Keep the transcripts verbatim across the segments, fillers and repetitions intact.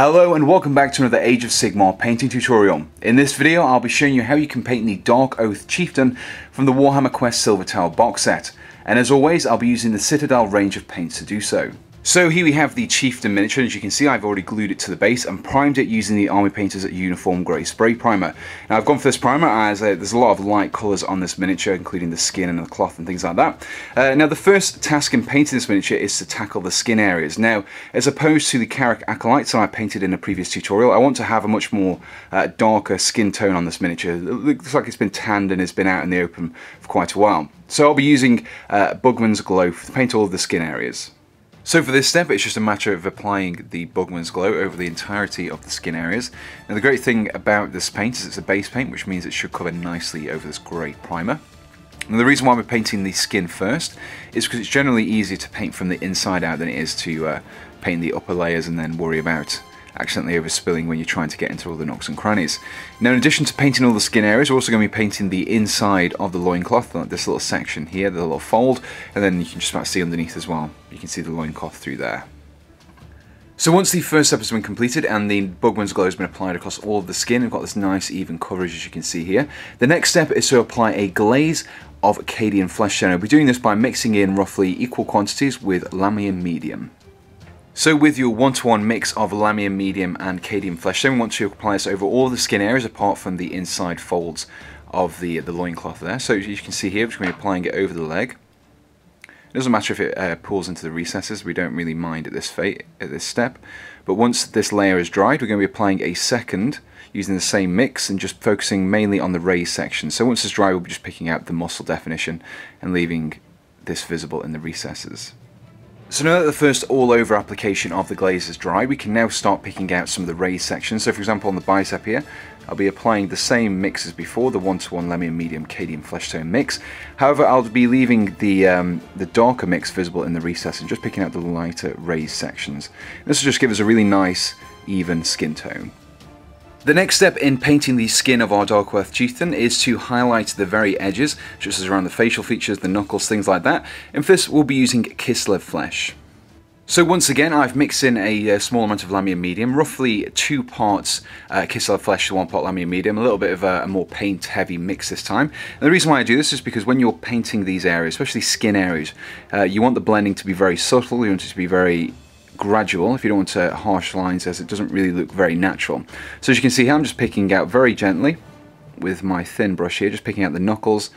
Hello and welcome back to another Age of Sigmar painting tutorial. In this video I'll be showing you how you can paint the Darkoath Chieftain from the Warhammer Quest Silver Tower box set, and as always I'll be using the Citadel range of paints to do so. So here we have the Chieftain miniature, and as you can see I've already glued it to the base and primed it using the Army Painters Uniform Grey Spray Primer. Now I've gone for this primer as uh, there's a lot of light colours on this miniature, including the skin and the cloth and things like that. Uh, now the first task in painting this miniature is to tackle the skin areas. Now as opposed to the Carrick Acolytes that I painted in a previous tutorial, I want to have a much more uh, darker skin tone on this miniature. It looks like it's been tanned and has been out in the open for quite a while. So I'll be using uh, Bugman's Glow to paint all of the skin areas. So for this step, it's just a matter of applying the Bugman's Glow over the entirety of the skin areas. Now the great thing about this paint is it's a base paint, which means it should cover nicely over this grey primer. Now the reason why we're painting the skin first is because it's generally easier to paint from the inside out than it is to uh, paint the upper layers and then worry about accidentally overspilling when you're trying to get into all the nooks and crannies. Now in addition to painting all the skin areas, we're also going to be painting the inside of the loincloth, like this little section here, the little fold, and then you can just about see underneath as well. You can see the loincloth through there. So once the first step has been completed and the Bugman's Glow has been applied across all of the skin, we've got this nice even coverage as you can see here. The next step is to apply a glaze of Cadian Fleshtone. I'll be doing this by mixing in roughly equal quantities with Lahmian Medium. So with your one-to-one mix of Lahmian Medium and Cadian Fleshtone, we want to apply this over all the skin areas apart from the inside folds of the, the loincloth there. So as you can see here, we're just going to be applying it over the leg. It doesn't matter if it uh, pulls into the recesses, we don't really mind at this, fate, at this step. But once this layer is dried, we're going to be applying a second using the same mix and just focusing mainly on the raised section. So once it's dry, we'll be just picking out the muscle definition and leaving this visible in the recesses. So now that the first all-over application of the glaze is dry, we can now start picking out some of the raised sections. So for example on the bicep here, I'll be applying the same mix as before, the one-to-one Lahmian Medium Cadian Fleshtone mix. However, I'll be leaving the, um, the darker mix visible in the recess and just picking out the lighter raised sections. This will just give us a really nice, even skin tone. The next step in painting the skin of our Darkoath Chieftain is to highlight the very edges, just as around the facial features, the knuckles, things like that. And for this, we'll be using Kislev Flesh. So once again, I've mixed in a, a small amount of Lahmian Medium, roughly two parts uh, Kislev Flesh to one part Lahmian Medium, a little bit of a, a more paint-heavy mix this time. And the reason why I do this is because when you're painting these areas, especially skin areas, uh, you want the blending to be very subtle, you want it to be very gradual, if you don't want to harsh lines, as it doesn't really look very natural. So as you can see here, I'm just picking out very gently with my thin brush here, just picking out the knuckles,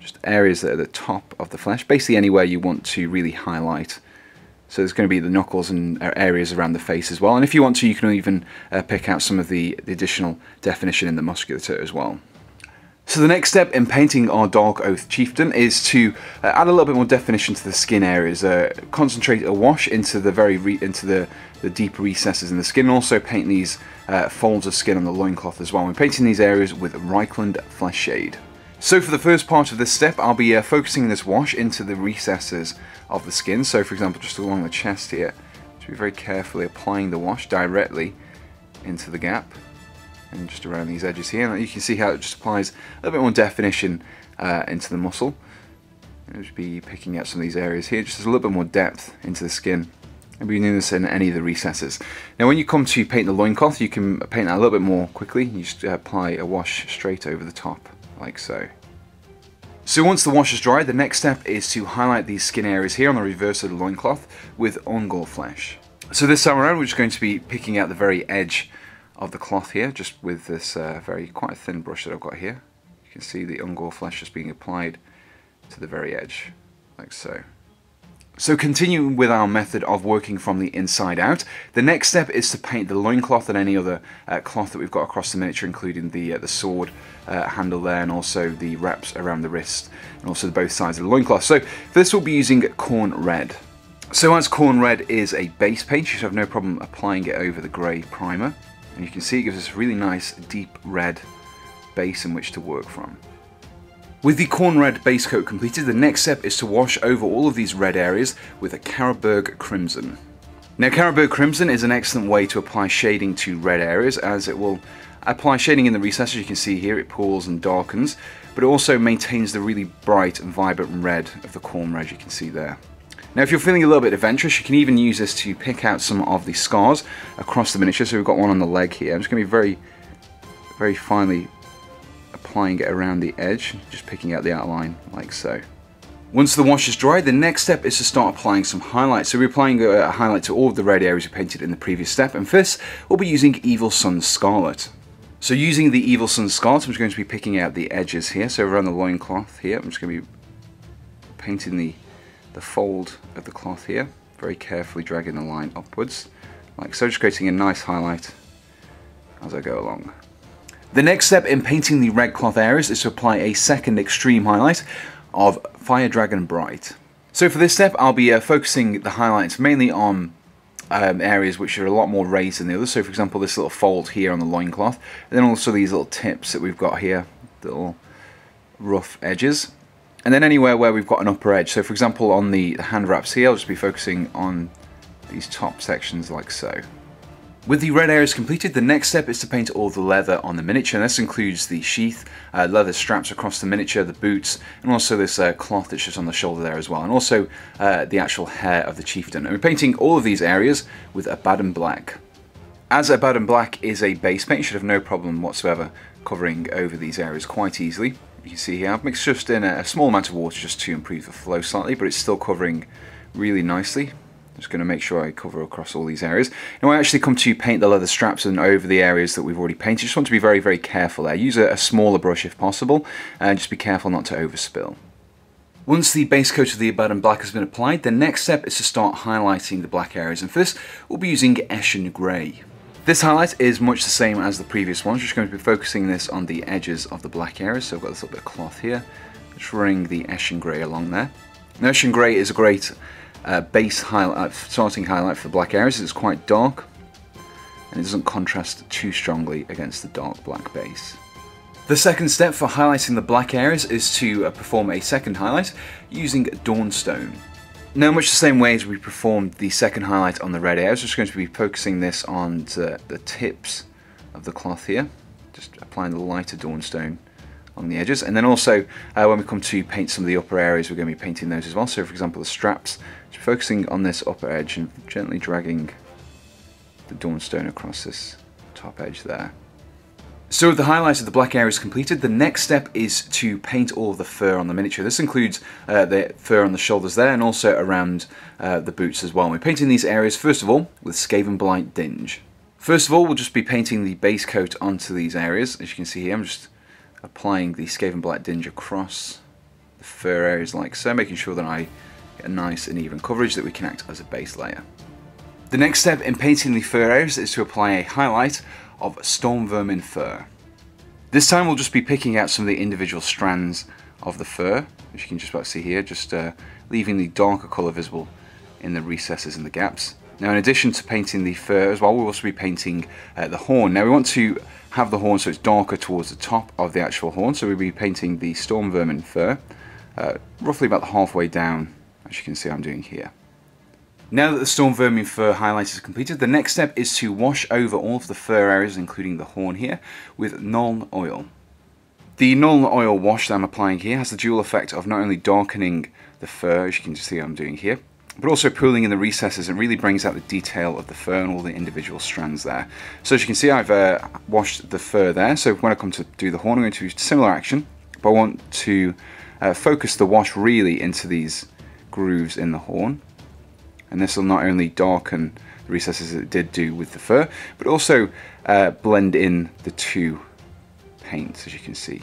just areas that are the top of the flesh, basically anywhere you want to really highlight. So there's going to be the knuckles and areas around the face as well, and if you want to, you can even uh, pick out some of the, the additional definition in the musculature as well. So the next step in painting our Darkoath Chieftain is to uh, add a little bit more definition to the skin areas, uh, concentrate a wash into the very re into the, the deep recesses in the skin, and also paint these uh, folds of skin on the loincloth as well. We're painting these areas with Reikland Fleshshade. So for the first part of this step, I'll be uh, focusing this wash into the recesses of the skin. So for example, just along the chest here, just be very carefully applying the wash directly into the gap. And just around these edges here, and you can see how it just applies a little bit more definition uh, into the muscle. I'll just be picking out some of these areas here, just a little bit more depth into the skin. I'll be doing this in any of the recesses. Now when you come to paint the loincloth, you can paint that a little bit more quickly. You just apply a wash straight over the top, like so. So once the wash is dry, the next step is to highlight these skin areas here on the reverse of the loincloth with Ungor Flesh. So this time around, we're just going to be picking out the very edge of the cloth here, just with this uh, very quite thin brush that I've got here. You can see the Ungor Flesh just being applied to the very edge, like so. So continuing with our method of working from the inside out, the next step is to paint the loincloth and any other uh, cloth that we've got across the miniature, including the, uh, the sword uh, handle there, and also the wraps around the wrist, and also both sides of the loincloth. So for this we'll be using Khorne Red. So as Khorne Red is a base paint, you should have no problem applying it over the grey primer. And you can see it gives us a really nice deep red base in which to work from. With the Khorne Red base coat completed, the next step is to wash over all of these red areas with a Carroburg Crimson. Now Carroburg Crimson is an excellent way to apply shading to red areas, as it will apply shading in the recesses. You can see here it pulls and darkens, but it also maintains the really bright and vibrant red of the Khorne Red you can see there. Now if you're feeling a little bit adventurous, you can even use this to pick out some of the scars across the miniature. So we've got one on the leg here. I'm just going to be very, very finely applying it around the edge, just picking out the outline like so. Once the wash is dry, the next step is to start applying some highlights. So we're applying a highlight to all of the red areas we painted in the previous step, and for this, we'll be using Evil Sun Scarlet. So using the Evil Sun Scarlet, I'm just going to be picking out the edges here. So around the loincloth here, I'm just going to be painting the, the fold of the cloth here, very carefully dragging the line upwards, like so, just creating a nice highlight as I go along. The next step in painting the red cloth areas is to apply a second extreme highlight of Fire Dragon Bright. So for this step, I'll be uh, focusing the highlights mainly on um, areas which are a lot more raised than the others. So for example, this little fold here on the loincloth, and then also these little tips that we've got here, the little rough edges, and then anywhere where we've got an upper edge. So for example, on the hand wraps here, I'll just be focusing on these top sections like so. With the red areas completed, the next step is to paint all the leather on the miniature. And this includes the sheath, uh, leather straps across the miniature, the boots, and also this uh, cloth that's just on the shoulder there as well, and also uh, the actual hair of the chieftain. And we're painting all of these areas with Abaddon Black. As Abaddon Black is a base paint, you should have no problem whatsoever covering over these areas quite easily. You can see here I've mixed just in a small amount of water just to improve the flow slightly, but it's still covering really nicely. Just going to make sure I cover across all these areas. Now I actually come to paint the leather straps and over the areas that we've already painted. Just want to be very, very careful there. Use a, a smaller brush if possible, and just be careful not to overspill. Once the base coat of the Abaddon Black has been applied, the next step is to start highlighting the black areas, and for this we'll be using Eshin Grey. This highlight is much the same as the previous ones, just going to be focusing this on the edges of the black areas. So I've got this little bit of cloth here, just running the Eshin Grey along there. Now Eshin Grey is a great Uh, base highlight, starting highlight for the black areas. It's quite dark and it doesn't contrast too strongly against the dark black base. The second step for highlighting the black areas is to uh, perform a second highlight using Dawnstone. Now much the same way as we performed the second highlight on the red areas, we're just going to be focusing this on to the tips of the cloth here, just applying the lighter Dawnstone on the edges, and then also uh, when we come to paint some of the upper areas, we're going to be painting those as well. So for example, the straps, just focusing on this upper edge and gently dragging the Dawnstone across this top edge there. So with the highlight of the black areas completed, the next step is to paint all of the fur on the miniature. This includes uh, the fur on the shoulders there, and also around uh, the boots as well. And we're painting these areas first of all with Skavenblight Dinge. First of all, we'll just be painting the base coat onto these areas. As you can see here, I'm just applying the Skavenblight Dinge across the fur areas like so, making sure that I get a nice and even coverage that we can act as a base layer. The next step in painting the fur areas is to apply a highlight of Stormvermin Fur. This time we'll just be picking out some of the individual strands of the fur, as you can just about see here, just uh, leaving the darker colour visible in the recesses and the gaps. Now in addition to painting the fur as well, we'll also be painting uh, the horn. Now we want to have the horn so it's darker towards the top of the actual horn, so we'll be painting the Stormvermin Fur uh, roughly about halfway down, as you can see I'm doing here. Now that the Stormvermin Fur highlight is completed, the next step is to wash over all of the fur areas, including the horn here, with Nuln Oil. The Nuln Oil wash that I'm applying here has the dual effect of not only darkening the fur, as you can see I'm doing here, but also pooling in the recesses and really brings out the detail of the fur and all the individual strands there. So as you can see, I've uh, washed the fur there, so when I come to do the horn, I'm going to do similar action, but I want to uh, focus the wash really into these grooves in the horn, and this will not only darken the recesses that it did do with the fur, but also uh, blend in the two paints, as you can see.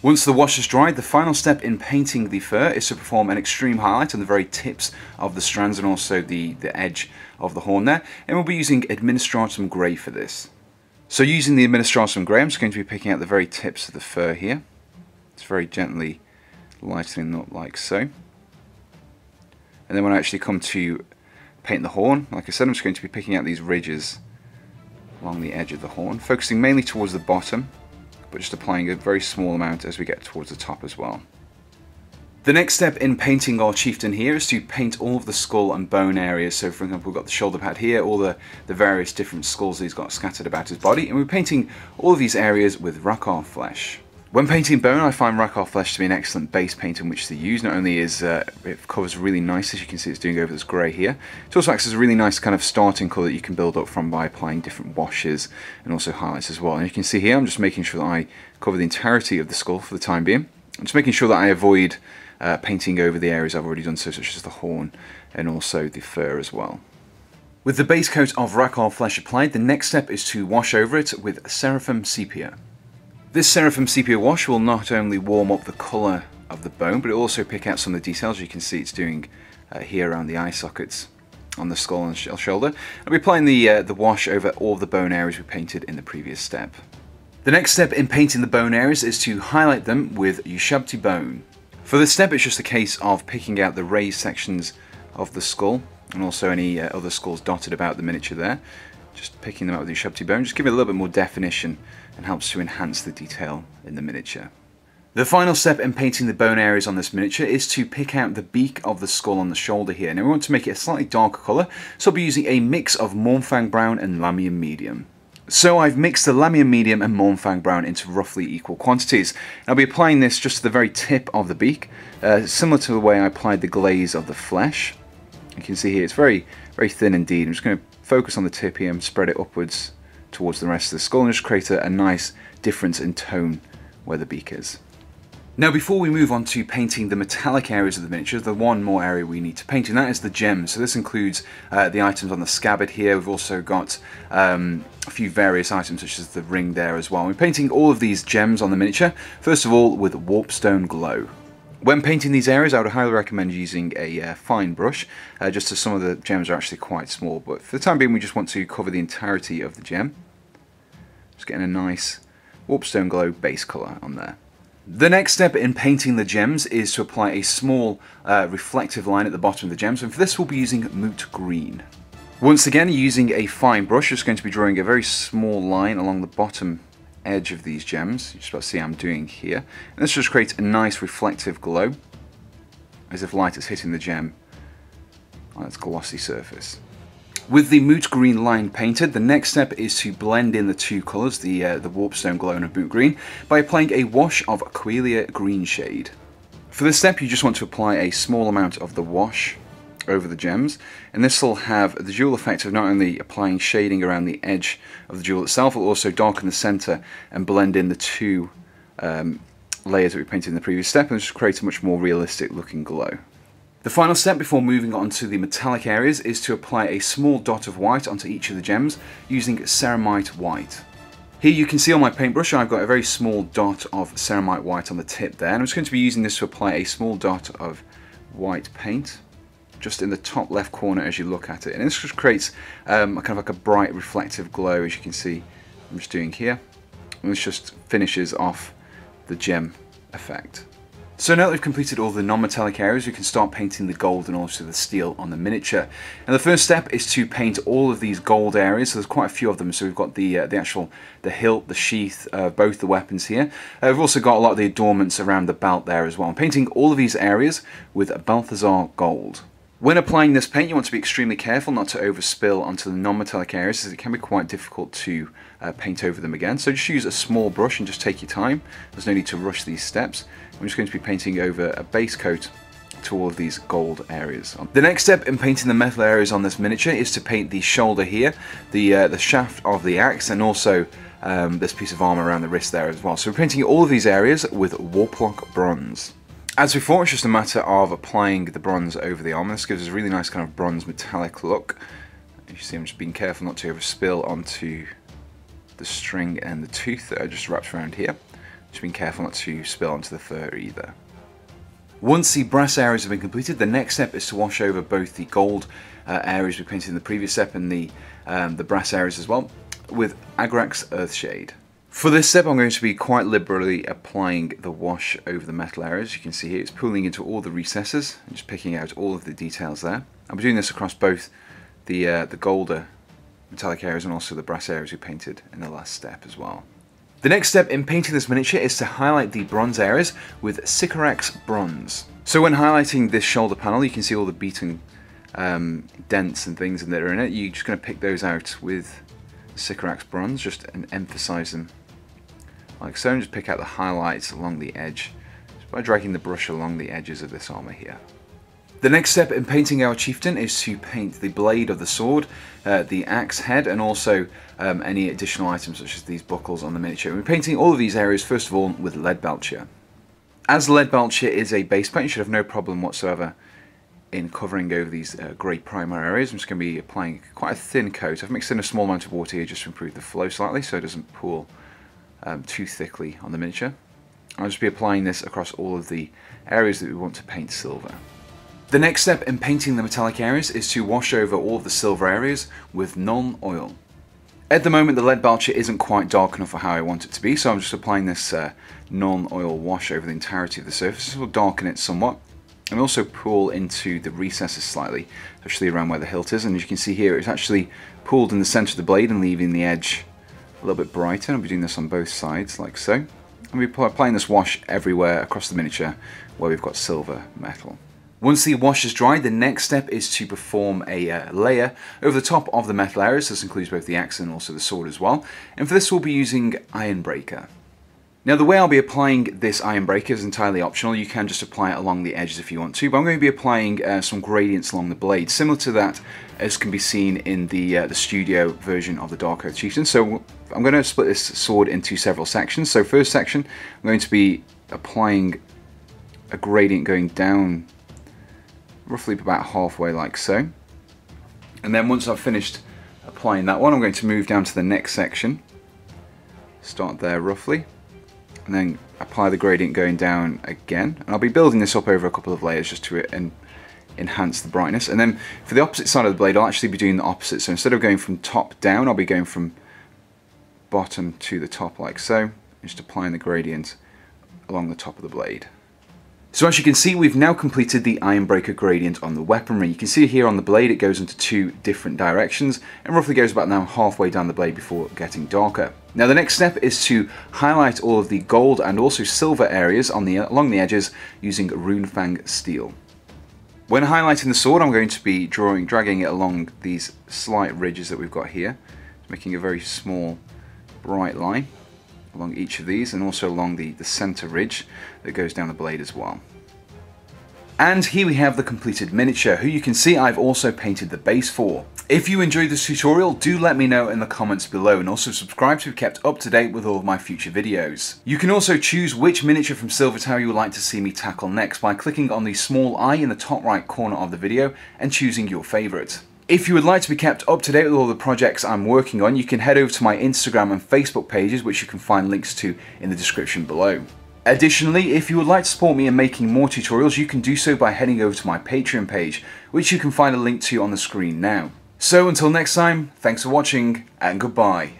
Once the wash is dried, the final step in painting the fur is to perform an extreme highlight on the very tips of the strands and also the, the edge of the horn there, and we'll be using Administratum Grey for this. So using the Administratum Grey, I'm just going to be picking out the very tips of the fur here. It's very gently lightening up like so. And then when I actually come to paint the horn, like I said, I'm just going to be picking out these ridges along the edge of the horn, focusing mainly towards the bottom, but just applying a very small amount as we get towards the top as well. The next step in painting our chieftain here is to paint all of the skull and bone areas. So for example, we've got the shoulder pad here, all the, the various different skulls he's got scattered about his body, and we're painting all of these areas with Rakarth Flesh. When painting bone, I find Rakarth Flesh to be an excellent base paint in which to use. Not only is uh, it covers really nice, as you can see it's doing over this grey here, it also acts as a really nice kind of starting colour that you can build up from by applying different washes and also highlights as well. And you can see here I'm just making sure that I cover the entirety of the skull for the time being. I'm just making sure that I avoid uh, painting over the areas I've already done so, such as the horn and also the fur as well. With the base coat of Rakarth Flesh applied, the next step is to wash over it with Seraphim Sepia. This Seraphim Sepia wash will not only warm up the colour of the bone, but it will also pick out some of the details. You can see it's doing uh, here around the eye sockets on the skull and sh shoulder. I'll be applying the, uh, the wash over all the bone areas we painted in the previous step. The next step in painting the bone areas is to highlight them with Ushabti Bone. For this step, it's just a case of picking out the raised sections of the skull and also any uh, other skulls dotted about the miniature there. Just picking them up with the Ushabti Bone, just give it a little bit more definition and helps to enhance the detail in the miniature. The final step in painting the bone areas on this miniature is to pick out the beak of the skull on the shoulder here. Now we want to make it a slightly darker colour, so I'll be using a mix of Mournfang Brown and Lahmian Medium. So I've mixed the Lahmian Medium and Mournfang Brown into roughly equal quantities. I'll be applying this just to the very tip of the beak, uh, similar to the way I applied the glaze of the flesh. You can see here it's very, very thin indeed. I'm just going to focus on the tip here and spread it upwards towards the rest of the skull and just create a, a nice difference in tone where the beak is. Now before we move on to painting the metallic areas of the miniature, the one more area we need to paint, and that is the gems. So this includes uh, the items on the scabbard here. We've also got um, a few various items such as the ring there as well. We're painting all of these gems on the miniature, first of all with Warpstone Glow. When painting these areas, I would highly recommend using a uh, fine brush, uh, just as some of the gems are actually quite small, but for the time being we just want to cover the entirety of the gem. Just getting a nice Warpstone Glow base colour on there. The next step in painting the gems is to apply a small uh, reflective line at the bottom of the gems, and for this we'll be using Moot Green. Once again, using a fine brush, just going to be drawing a very small line along the bottom edge of these gems. You're just about to see how I'm doing here, and this just creates a nice reflective glow as if light is hitting the gem on its glossy surface. With the Moot Green line painted, the next step is to blend in the two colours, the uh, the Warpstone Glow and Moot Green, by applying a wash of Aquila Green Shade. For this step you just want to apply a small amount of the wash over the gems, and this will have the dual effect of not only applying shading around the edge of the jewel itself, it will also darken the centre and blend in the two um, layers that we painted in the previous step, and just create a much more realistic looking glow. The final step before moving on to the metallic areas is to apply a small dot of white onto each of the gems using Ceramite White. Here you can see on my paintbrush I've got a very small dot of Ceramite White on the tip there, and I'm just going to be using this to apply a small dot of white paint just in the top left corner as you look at it, and this just creates um, a kind of like a bright reflective glow, as you can see I'm just doing here, and this just finishes off the gem effect. So now that we've completed all the non-metallic areas, we can start painting the gold and also the steel on the miniature. And the first step is to paint all of these gold areas. So there's quite a few of them. So we've got the uh, the actual the hilt, the sheath, uh, both the weapons here. Uh, we've also got a lot of the adornments around the belt there as well. I'm painting all of these areas with Balthazar Gold. When applying this paint, you want to be extremely careful not to overspill onto the non-metallic areas, as it can be quite difficult to uh, paint over them again. So just use a small brush and just take your time. There's no need to rush these steps. I'm just going to be painting over a base coat to all of these gold areas. The next step in painting the metal areas on this miniature is to paint the shoulder here, the uh, the shaft of the axe, and also um, this piece of armor around the wrist there as well. So we're painting all of these areas with Warpstone Bronze. As before, it's just a matter of applying the bronze over the armor. This gives us a really nice kind of bronze metallic look. As you see, I'm just being careful not to overspill onto the string and the tooth that are just wrapped around here. Just being careful not to spill onto the fur either. Once the brass areas have been completed, the next step is to wash over both the gold uh, areas we painted in the previous step and the, um, the brass areas as well with Agrax Earthshade. For this step, I'm going to be quite liberally applying the wash over the metal areas. You can see here it's pulling into all the recesses and just picking out all of the details there. I'll be doing this across both the, uh, the golder metallic areas and also the brass areas we painted in the last step as well. The next step in painting this miniature is to highlight the bronze areas with Sycorax Bronze. So when highlighting this shoulder panel, you can see all the beaten um, dents and things that are in it. You're just going to pick those out with Sycorax Bronze, just and emphasize them like so, and just pick out the highlights along the edge just by dragging the brush along the edges of this armour here. The next step in painting our chieftain is to paint the blade of the sword, uh, the axe head, and also um, any additional items such as these buckles on the miniature. We're painting all of these areas first of all with Leadbelcher. As Leadbelcher is a base paint, you should have no problem whatsoever in covering over these uh, grey primer areas. I'm just going to be applying quite a thin coat. I've mixed in a small amount of water here just to improve the flow slightly so it doesn't pool um, too thickly on the miniature. I'll just be applying this across all of the areas that we want to paint silver. The next step in painting the metallic areas is to wash over all of the silver areas with Nuln Oil. At the moment the Leadbelcher isn't quite dark enough for how I want it to be, so I'm just applying this uh, Nuln Oil wash over the entirety of the surface. This will darken it somewhat and also pull into the recesses slightly, especially around where the hilt is, and as you can see here it's actually pulled in the centre of the blade and leaving the edge a little bit brighter. I'll be doing this on both sides like so. I'll be applying this wash everywhere across the miniature where we've got silver metal. Once the wash is dry, the next step is to perform a uh, layer over the top of the metal areas. This includes both the axe and also the sword as well. And for this we'll be using Ironbreaker. Now the way I'll be applying this Ironbreaker is entirely optional. You can just apply it along the edges if you want to, but I'm going to be applying uh, some gradients along the blade, similar to that as can be seen in the, uh, the studio version of the Darkoath Chieftain. So I'm going to split this sword into several sections. So first section, I'm going to be applying a gradient going down roughly about halfway like so, and then once I've finished applying that one I'm going to move down to the next section, start there roughly, and then apply the gradient going down again, and I'll be building this up over a couple of layers just to en enhance the brightness. And then for the opposite side of the blade I'll actually be doing the opposite, so instead of going from top down I'll be going from bottom to the top like so, just applying the gradient along the top of the blade. So as you can see, we've now completed the Ironbreaker gradient on the weaponry. You can see here on the blade it goes into two different directions and roughly goes about now halfway down the blade before getting darker. Now the next step is to highlight all of the gold and also silver areas on the, along the edges using Runefang Steel. When highlighting the sword I'm going to be drawing, dragging it along these slight ridges that we've got here, making a very small bright line along each of these and also along the, the center ridge that goes down the blade as well. And here we have the completed miniature, who you can see I've also painted the base for. If you enjoyed this tutorial, do let me know in the comments below, and also subscribe to be kept up to date with all of my future videos. You can also choose which miniature from Silver Tower you would like to see me tackle next by clicking on the small eye in the top right corner of the video and choosing your favorite. If you would like to be kept up to date with all the projects I'm working on, you can head over to my Instagram and Facebook pages, which you can find links to in the description below. Additionally, if you would like to support me in making more tutorials, you can do so by heading over to my Patreon page, which you can find a link to on the screen now. So until next time, thanks for watching and goodbye.